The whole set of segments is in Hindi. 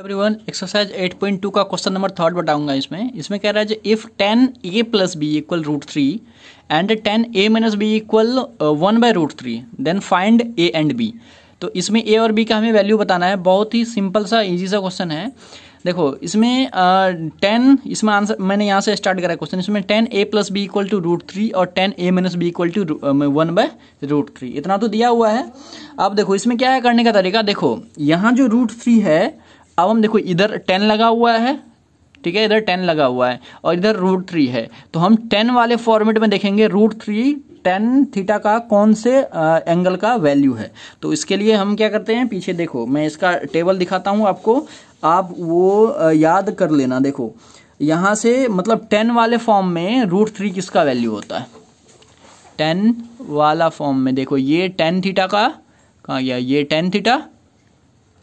एवरीवन एक्सरसाइज 8.2 का क्वेश्चन नंबर 3 बताऊंगा। इसमें कह रहा है जो if 10a + b equal √3 and 10a - b equal 1/√3 then find a and b। तो इसमें a और b का हमें वैल्यू बताना है। बहुत ही सिंपल सा इजी सा क्वेश्चन है। देखो इसमें 10 इसमें आंसर मैंने यहाँ से स्टार्ट करा क्वेश्चन। इसमें 10a + b इक्वल टू √3 और 10a - b इक्वल टू 1/√3 इतना तो दिया हुआ है। अब देखो इसमें क्या है करने का तरीका। देखो यहाँ जो √3 है, अब हम देखो इधर 10 लगा हुआ है, ठीक है, इधर 10 लगा हुआ है और इधर √3 है। तो हम 10 वाले फॉर्मेट में देखेंगे √3 tan थीटा का कौन से एंगल का वैल्यू है। तो इसके लिए हम क्या करते हैं, पीछे देखो मैं इसका टेबल दिखाता हूँ आपको, आप वो याद कर लेना। देखो यहाँ से मतलब 10 वाले फॉर्म में √3 किसका वैल्यू होता है। 10 वाला फॉर्म में देखो ये 10 थीटा का कहाँ गया, ये 10 थीटा,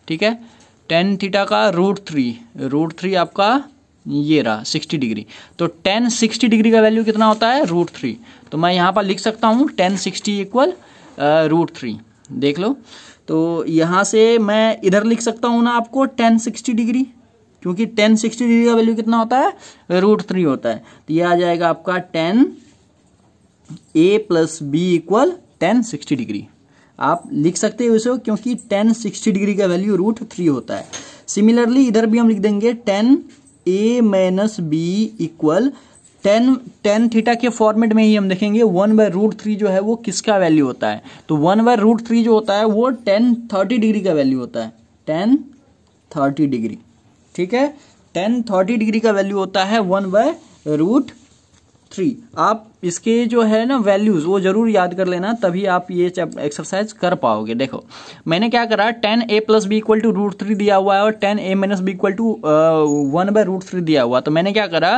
ठीक है, 10 थीटा का √3 आपका ये रहा 60 डिग्री। तो 10 60 डिग्री का वैल्यू कितना होता है, √3। तो मैं यहाँ पर लिख सकता हूँ 10 60 इक्वल √3, देख लो। तो यहाँ से मैं इधर लिख सकता हूँ ना आपको 10 60 डिग्री, क्योंकि 10 60 डिग्री का वैल्यू कितना होता है, √3 होता है। तो ये आ जाएगा आपका 10a + b इक्वल 10 60 डिग्री। आप लिख सकते हो इसको, क्योंकि 10 60 डिग्री का वैल्यू √3 होता है। सिमिलरली इधर भी हम लिख देंगे 10a - b इक्वल 10 थीटा के फॉर्मेट में ही हम देखेंगे 1/√3 जो है वो किसका वैल्यू होता है। तो 1/√3 जो होता है वो 10 30 डिग्री का वैल्यू होता है। 10 30 डिग्री, ठीक है, 10 30 डिग्री का वैल्यू होता है 1/√3। आप इसके जो है ना वैल्यूज वो जरूर याद कर लेना, तभी आप ये एक्सरसाइज कर पाओगे। देखो मैंने क्या करा, 10a + b इक्वल टू √3 दिया हुआ है और 10a - b इक्वल टू 1/√3 दिया हुआ। तो मैंने क्या करा,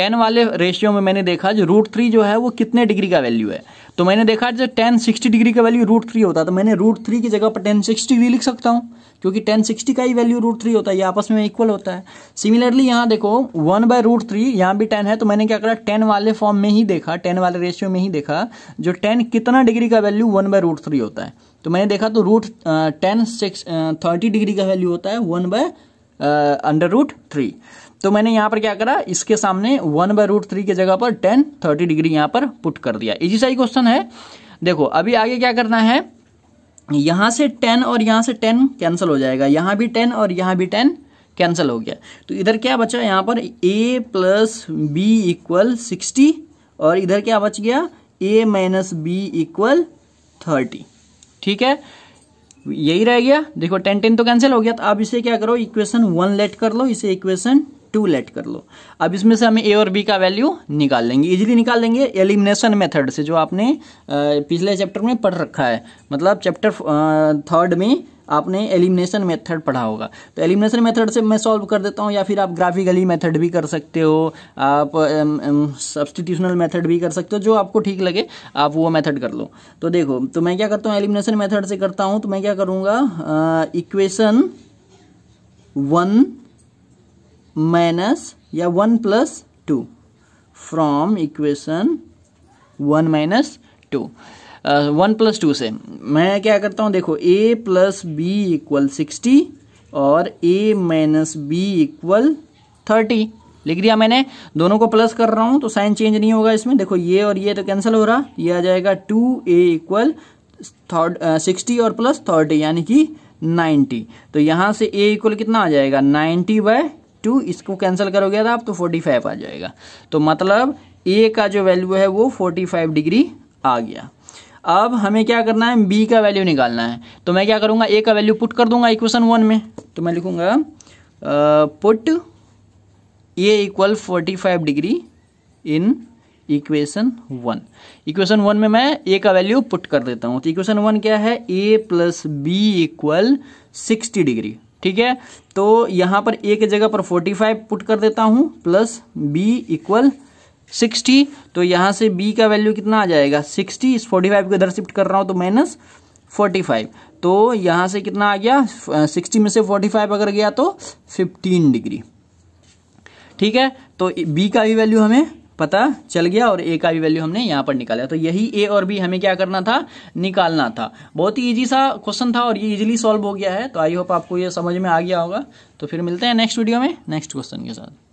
10 वाले रेशियो में मैंने देखा जो √3 जो है वो कितने डिग्री का वैल्यू है। तो मैंने देखा जो 10 60 डिग्री का वैल्यू √3 होता, तो मैंने √3 की जगह पर 10 60 डिग्री लिख सकता हूँ, क्योंकि 10 60 का ही वैल्यू √3 होता है, ये आपस में इक्वल होता है। सिमिलरली यहाँ देखो 1/√3 यहाँ भी 10 है, तो मैंने क्या करा 10 वाले फॉर्म में ही देखा, 10 वाले रेशियो में ही देखा जो 10 कितना डिग्री का वैल्यू 1/√3 होता है। तो मैंने देखा तो 10 30 डिग्री का वैल्यू होता है 1/√3। तो मैंने यहाँ पर क्या करा, इसके सामने 1/√3 की जगह पर 10 30 डिग्री यहाँ पर पुट कर दिया। इसी सही क्वेश्चन है। देखो अभी आगे क्या करना है, यहाँ से 10 और यहाँ से 10 कैंसिल हो जाएगा, यहाँ भी 10 और यहाँ भी 10 कैंसिल हो गया। तो इधर क्या बचा, यहाँ पर a + b इक्वल 60 और इधर क्या बच गया, a - b इक्वल 30, ठीक है, यही रह गया। देखो 10 10 तो कैंसिल हो गया। तो अब इसे क्या करो, इक्वेशन 1 लेट कर लो, इसे इक्वेशन 2 लेट कर लो। अब इसमें से हमें a और b का वैल्यू निकाल लेंगे, इजीली निकाल लेंगे एलिमिनेशन मेथड से, जो आपने पिछले चैप्टर में पढ़ रखा है, मतलब चैप्टर 3 में आपने एलिमिनेशन मेथड पढ़ा होगा। तो एलिमिनेशन मेथड से मैं सॉल्व कर देता हूँ, या फिर आप ग्राफिकली मेथड भी कर सकते हो, आप सब्स्टिट्यूशनल मेथड भी कर सकते हो, जो आपको ठीक लगे आप वो मेथड कर लो। तो देखो तो मैं क्या करता हूँ, एलिमिनेशन मेथड से करता हूँ। तो मैं क्या करूँगा, इक्वेशन 1 - या 1 + 2 फ्रॉम इक्वेशन 1 - 2 1 + 2 से मैं क्या करता हूँ, देखो a + b इक्वल 60 और a - b इक्वल 30 लिख दिया मैंने। दोनों को प्लस कर रहा हूँ तो साइन चेंज नहीं होगा इसमें। देखो ये और ये तो कैंसिल हो रहा, ये आ जाएगा 2a इक्वल 60 और प्लस 30 यानी कि 90। तो यहाँ से a इक्वल कितना आ जाएगा, 90/2। इसको कैंसिल करोगे तो आप तो 45 आ जाएगा। तो मतलब a का जो वैल्यू है वो 45 डिग्री आ गया। अब हमें क्या करना है, b का वैल्यू निकालना है। तो मैं क्या करूँगा, a का वैल्यू पुट कर दूंगा इक्वेशन 1 में। तो मैं लिखूँगा put a equal 45 degree in equation 1। Equation 1 में मैं a का वैल्यू पुट कर देता हूँ। तो इक्वेशन 1 क्या है, a + b इक्वल 60 डिग्री, ठीक है। तो यहाँ पर a के जगह पर 45 पुट कर देता हूँ, प्लस b इक्वल 60। तो यहाँ से b का वैल्यू कितना आ जाएगा, 60। इस 45 को इधर शिफ्ट कर रहा हूँ तो -45। तो यहाँ से कितना आ गया, 60 में से 45 अगर गया तो 15 डिग्री, ठीक है। तो b का भी वैल्यू हमें पता चल गया और ए का भी वैल्यू हमने यहाँ पर निकाला। तो यही ए और बी हमें क्या करना था, निकालना था। बहुत ही इजी सा क्वेश्चन था और ये इजीली सॉल्व हो गया है। तो आई होप आपको ये समझ में आ गया होगा। तो फिर मिलते हैं नेक्स्ट वीडियो में नेक्स्ट क्वेश्चन के साथ।